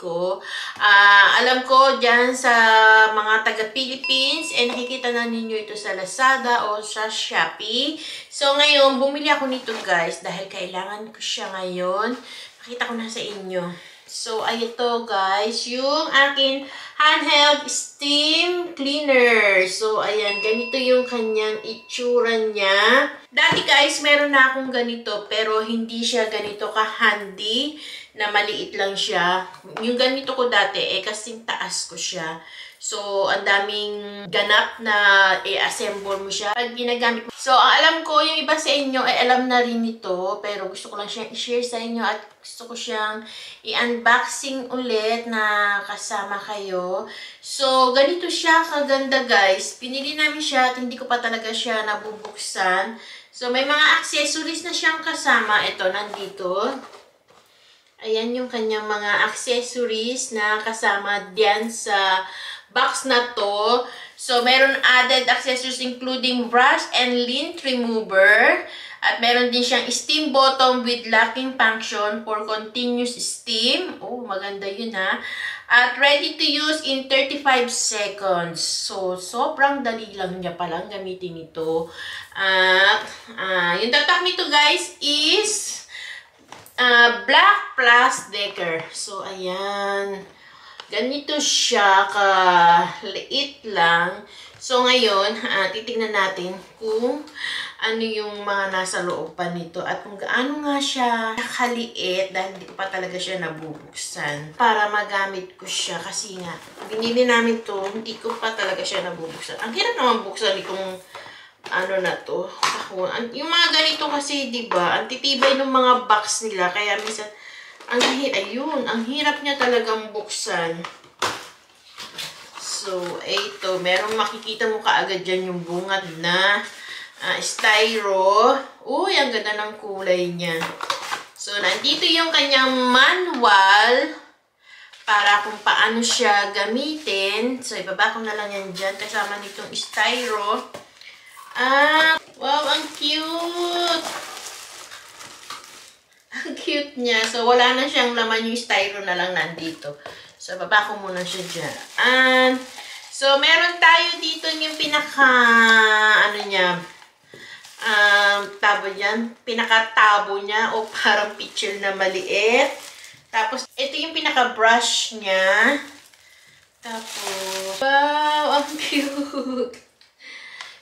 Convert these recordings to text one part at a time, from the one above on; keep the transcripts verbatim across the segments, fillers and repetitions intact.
ko. Uh, alam ko dyan sa mga taga-Philippines, and nakikita na ninyo ito sa Lazada o sa Shopee. So ngayon, bumili ako nito guys dahil kailangan ko siya ngayon. Pakita ko na sa inyo. So, ay ito guys, yung akin handheld steam cleaner. So, ayan, ganito yung kanyang itsura niya. Dati guys, meron na akong ganito, pero hindi siya ganito ka-handy na maliit lang siya. Yung ganito ko dati, eh, kasing taas ko siya. So, ang daming ganap na i-assemble mo siya pag ginagamit mo. So, ang alam ko, yung iba sa inyo, ay eh, alam na rin ito. Pero gusto ko lang siyang i-share sa inyo at gusto ko siyang i-unboxing ulit na kasama kayo. So, ganito siya kaganda guys. Pinili namin siya at hindi ko pa talaga siya nabubuksan. So, may mga accessories na siyang kasama. Ito, nandito. Ayan yung kanyang mga accessories na kasama diyan sa box na to. So, meron added accessories including brush and lint remover. At meron din siyang steam bottom with locking function for continuous steam. Oh, maganda yun ha. At ready to use in thirty-five seconds. So, sobrang dali lang niya palang gamitin ito. At uh, yung tatak nito guys is uh, Black+Decker. So, ayan. Ganito siya, kaliit lang. So, ngayon, uh, titignan natin kung ano yung mga nasa loob pa nito at kung gaano nga siya nakaliit dahil hindi ko pa talaga siya nabubuksan para magamit ko siya. Kasi nga, binili namin to, hindi ko pa talaga siya nabubuksan. Ang hirap naman buksan itong ano na to. Yung mga ganito kasi, diba, ang titibay ng mga box nila. Kaya minsan, Ang, ayun, ang hirap niya talagang buksan. So, eto, merong makikita mo kaagad dyan yung bungad na uh, styro. Uy, ang ganda ng kulay niya. So, nandito yung kanyang manual para kung paano siya gamitin. So, ibaba ko na lang yan dyan kasama nitong styro. Ah, wow, ang cute! Ang cute niya. So, wala na siyang laman, yung styro na lang nandito. So, baba ko muna siya dyan. And, so, meron tayo dito yung pinaka, ano niya, um, tabo niyan. Pinaka-tabo niya o parang picture na maliit. Tapos, ito yung pinaka-brush niya. Tapos, wow, ang cute.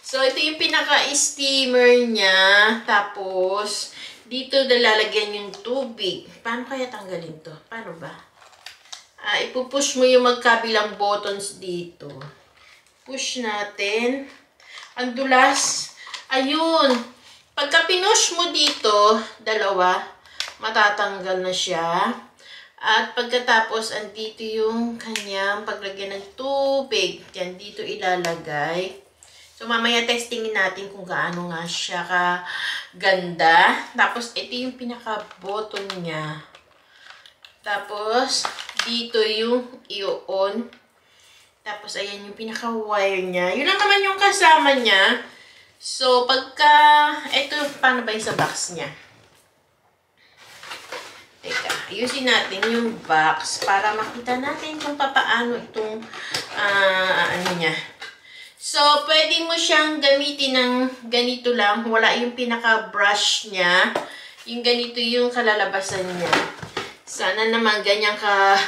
So, ito yung pinaka-steamer niya. Tapos, dito dalalagyan yung tubig. Paano kaya tanggalin to? Paano ba? Ah, ipupush mo yung magkabilang buttons dito. Push natin. Ang dulas. Ayun. Pagka pinush mo dito, dalawa, matatanggal na siya. At pagkatapos, andito yung kanyang paglagyan ng tubig. Yan, dito ilalagay. So, mamaya testingin natin kung gaano nga siya kaganda. Tapos, ito yung pinaka-button niya. Tapos, dito yung i-on. Tapos, ayan yung pinaka-wire niya. Yun lang naman yung kasama niya. So, pagka, ito, paano ba yung sa box niya? Teka, ayusin natin yung box para makita natin kung paano itong, uh, ano niya. So, pwede mo siyang gamitin ng ganito lang. Wala yung pinaka-brush niya. Yung ganito yung kalalabasan niya. Sana naman ganyan ka,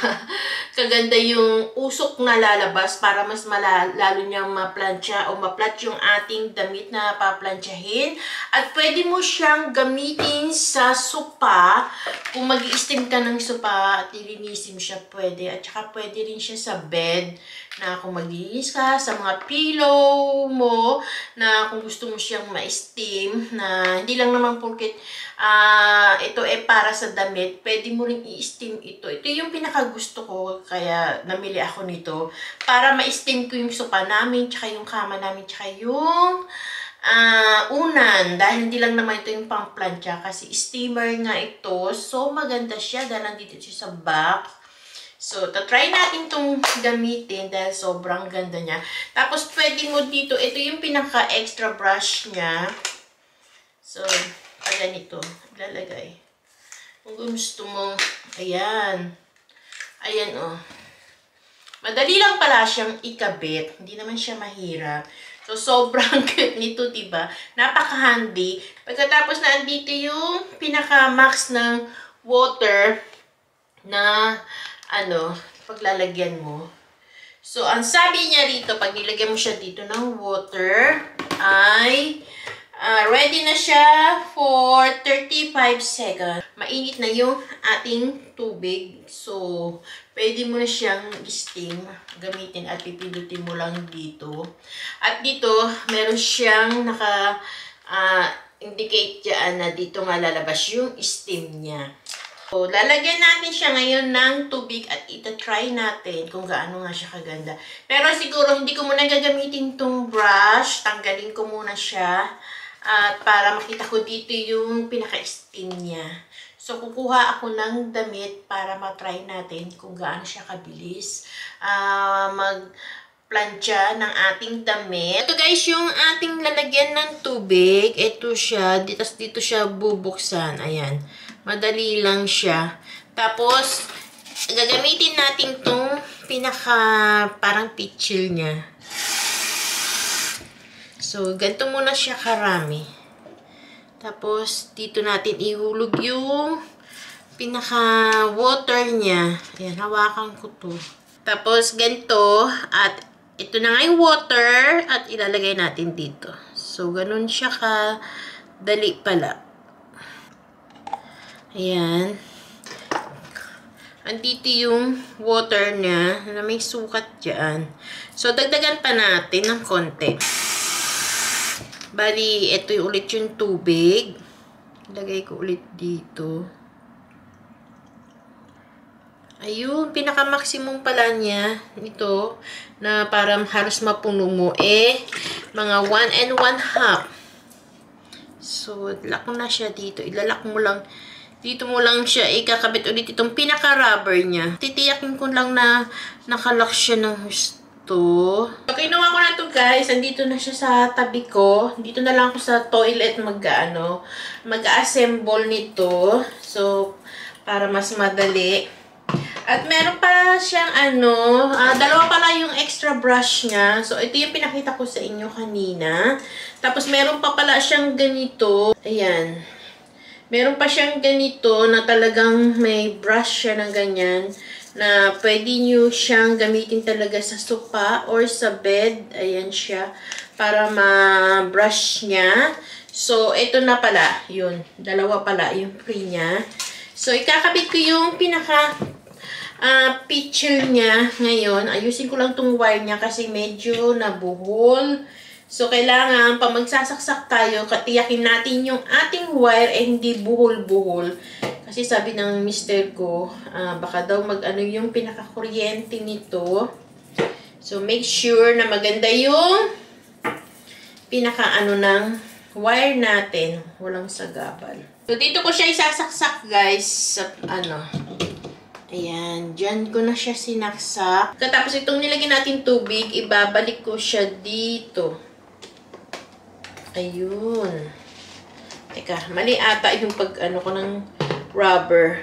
kaganda yung usok na lalabas para mas malalo, lalo niyang maplantsa o maplat yung ating damit na paplantsahin. At pwede mo siyang gamitin sa sopa. Kung mag-i-steam ka ng sopa at ilinisim siya, pwede. At saka pwede rin siya sa bed na kung maglinis ka, sa mga pillow mo na kung gusto mo siyang ma-steam na hindi lang naman porket uh, ito eh para sa damit, pwede mo rin i-steam ito. Ito yung pinakagusto ko kaya namili ako nito para ma-steam ko yung sopa namin, tsaka yung kama namin, tsaka yung uh, unan dahil hindi lang naman ito yung pangplantsa kasi steamer nga ito. So maganda siya dahil nandito siya sa back. So, tatry natin itong gamitin dahil sobrang ganda niya. Tapos, pwede mo dito, ito yung pinaka-extra brush niya. So, pag ganito, lalagay. Kung gusto mo, ayan. Ayan, oh. Madali lang pala siyang ikabit. Hindi naman siya mahirap. So, sobrang cute nito, diba? Napaka-handy. Pagkatapos na andito yung pinaka-max ng water na, ano, paglalagyan mo. So, ang sabi niya rito, pag nilagyan mo siya dito ng water, ay uh, ready na siya for thirty-five seconds. Mainit na yung ating tubig. So, pwede mo na siyang steam gamitin at pipindutin mo lang dito. At dito, meron siyang naka uh, indicate dyan na dito nga lalabas yung steam niya. So, lalagyan natin siya ngayon ng tubig at itatry natin kung gaano nga siya kaganda. Pero siguro, hindi ko muna gagamitin itong brush. Tanggalin ko muna siya at para makita ko dito yung pinaka-steam niya. So, kukuha ako ng damit para matry natin kung gaano siya kabilis uh, mag-plancha ng ating damit. Ito guys, yung ating lalagyan ng tubig. Ito siya. Dito, dito siya bubuksan. Ayan. Madali lang siya. Tapos, gagamitin natin tong pinaka parang pitchil niya. So, ganito muna siya karami. Tapos, dito natin ihulog yung pinaka water niya. Ayan, hawakan ko to. Tapos, ganito. At, ito na nga yung water. At, ilalagay natin dito. So, ganun siya ka dali pala. Ayan. Andito yung water niya na may sukat dyan. So, dagdagan pa natin ng konti. Bali, ito yung ulit yung tubig. Lagay ko ulit dito. Ayun, pinaka-maximum pala niya. Ito, na parang halos mapuno mo. Eh, mga one and one half. So, lock na siya dito. Ilalak mo lang. Dito mo lang siya ikakabit ulit itong pinaka-rubber niya. Titiyakin ko lang na nakalock siya ng gusto. Okay, nawa ko na ito guys. Andito na siya sa tabi ko. Dito na lang ako sa toilet mag-ano, mag-assemble nito. So, para mas madali. At meron pa siyang ano, uh, dalawa pala yung extra brush niya. So, ito yung pinakita ko sa inyo kanina. Tapos, meron pa pala siyang ganito. Ayan. Meron pa siyang ganito na talagang may brush siya ng ganyan na pwede nyo siyang gamitin talaga sa sopa or sa bed. Ayan siya. Para ma-brush niya. So, ito na pala. Yun. Dalawa pala yung free niya. So, ikakabit ko yung pinaka uh, pitchil niya ngayon. Ayusin ko lang tong wire niya kasi medyo nabuhol. So, kailangan, pag magsasaksak tayo, katiyakin natin yung ating wire eh hindi buhol-buhol. Kasi sabi ng mister ko, uh, baka daw mag-ano yung pinakakuryente nito. So, make sure na maganda yung pinaka-ano ng wire natin. Walang sagabal. So, dito ko siya isasaksak, guys. Sa, ano, ayan, dyan ko na siya sinaksak. Katapos itong nilagyan natin tubig, ibabalik ko siya dito. Ayun. Teka, mali ata yung pag-ano ko ng rubber.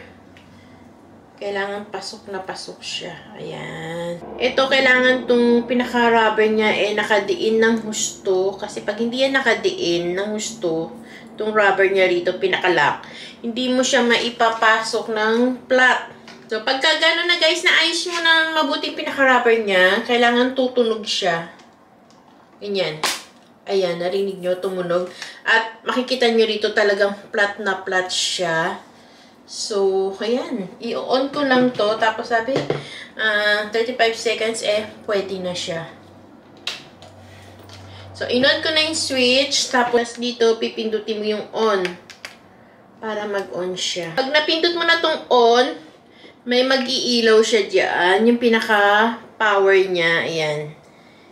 Kailangan pasok na pasok siya. Ayan. Ito, kailangan itong pinaka-rubber niya eh nakadiin ng husto. Kasi pag hindi yan nakadiin ng husto, itong rubber niya rito, pinaka-lock, hindi mo siya maipapasok ng flat. So, pagka gano'n na guys, naayos mo ng mabuti pinaka-rubber niya, kailangan tutunog siya. Ganyan. Ayan, narinig nyo, tumunog. At makikita nyo rito talagang flat na flat siya. So, ayan. I-on ko lang to. Tapos sabi, uh, thirty-five seconds eh, pwede na siya. So, in-on ko na yung switch. Tapos dito, pipindutin mo yung on. Para mag-on siya. Pag napindot mo na tong on, may mag-iilaw siya dyan. Yung pinaka-power niya. Ayan.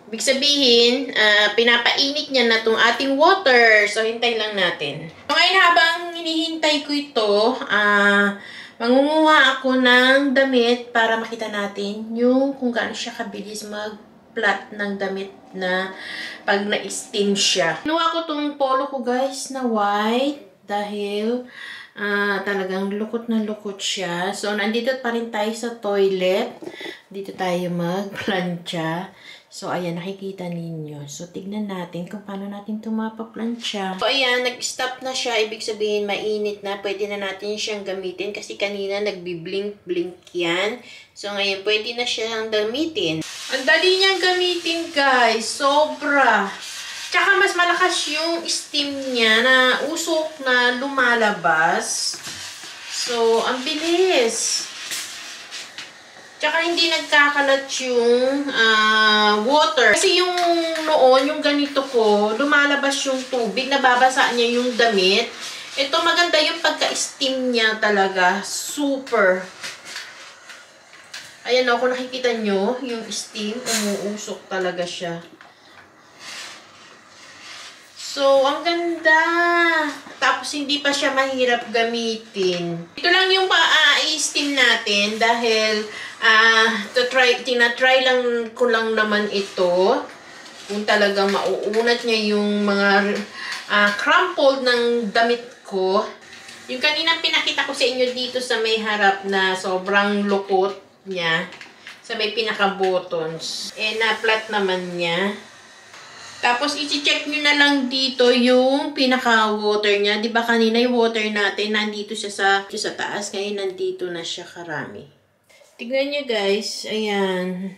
Ibig sabihin, uh, pinapainit niya na itong ating water. So, hintay lang natin. So, ngayon habang hinihintay ko ito, uh, mangunguha ako ng damit para makita natin yung kung gaano siya kabilis mag-flat ng damit na pag na-steam siya. Kinuha ko itong polo ko guys na white dahil Uh, talagang lukot na lukot siya. So, nandito pa rin tayo sa toilet. Dito tayo magplancha. So, ayan, nakikita ninyo. So, tignan natin kung paano natin ito mapaplansya. So, ayan, nag-stop na siya. Ibig sabihin, mainit na. Pwede na natin siyang gamitin kasi kanina nagbi-blink-blink yan. So, ngayon, pwede na siyang gamitin. Ang dali niyang gamitin, guys. Sobra. Tsaka, mas malakas yung steam niya na usok na lumalabas. So, ang bilis. Tsaka hindi nagkakalat yung uh, water. Kasi yung noon, yung ganito ko, lumalabas yung tubig, nababasa niya yung damit. Ito maganda yung pagka-steam niya talaga. Super. Ayan o, kung nakikita nyo, yung steam, umuusok talaga siya. So, ang ganda. Tapos hindi pa siya mahirap gamitin. Ito lang yung pa-steam natin dahil... Ah, uh, try, tina-try lang ko lang naman ito. Kung talagang mauunat niya yung mga uh, crumpled ng damit ko. Yung kaninang pinakita ko sa inyo dito sa may harap na sobrang lukot niya. Sa may pinaka-buttons. Eh, na-flat naman niya. Tapos, iti-check nyo na lang dito yung pinaka-water niya. Diba kanina yung water natin, nandito siya sa, siya sa taas. Ngayon, nandito na siya karami. Tignan nyo guys, ayan,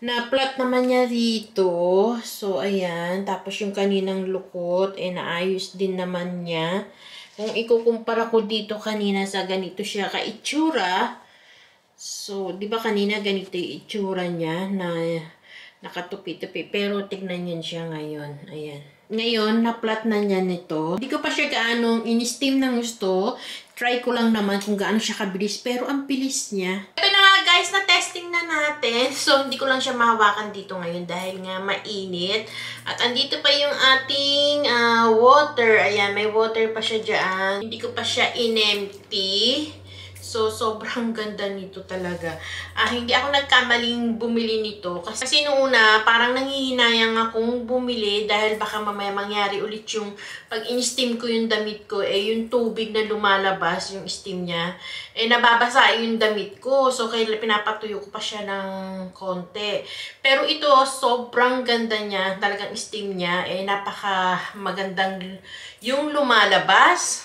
na-flat naman niya dito, so ayan, tapos yung kaninang lukot, eh naayos din naman niya. Kung ikukumpara ko dito kanina sa ganito siya ka-itsura, so di ba kanina ganito yung itsura niya na nakatupi-tupi, pero tignan nyo siya ngayon, ayan. Ngayon, na-flat na niya nito. Hindi ko pa siya gaano in-steam ng gusto. Try ko lang naman kung gaano siya kabilis. Pero ang bilis niya. Ito na nga guys, na-testing na natin. So, hindi ko lang siya mahawakan dito ngayon dahil nga mainit. At andito pa yung ating uh, water. Ayan, may water pa siya dyan. Hindi ko pa siya in-empty. So, sobrang ganda nito talaga. Ah, hindi ako nagkamaling bumili nito. Kasi, kasi noong una, parang nangihinayang akong bumili dahil baka mamaya mangyari ulit yung pag in-steam ko yung damit ko, eh yung tubig na lumalabas, yung steam niya, eh nababasa yung damit ko. So, kaya pinapatuyo ko pa siya ng konti. Pero ito, sobrang ganda niya. Talagang steam niya. Eh, napaka magandang yung lumalabas.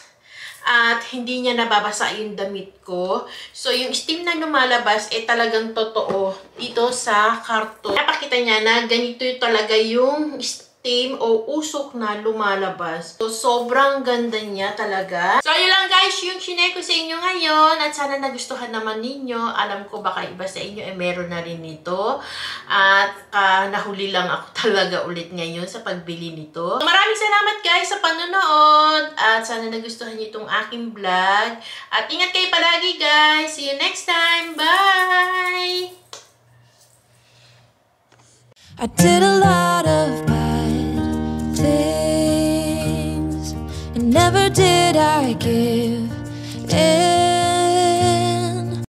At hindi niya nababasa yung damit ko. So, yung steam na lumalabas, eh talagang totoo dito sa karton. Napakita niya na ganito yung talaga yung steam o usok na lumalabas. So, sobrang ganda niya talaga. So, yun lang guys yung shine ko sa inyo ngayon. At sana nagustuhan naman ninyo. Alam ko baka iba sa inyo, eh meron na rin nito. At uh, nahuli lang ako talaga ulit ngayon sa pagbili nito. So, maraming salamat guys sa panonood. At sana nagustuhan niyo itong aking vlog. At ingat kayo palagi guys. See you next time. Bye! I did a lot of bad things, and never did I give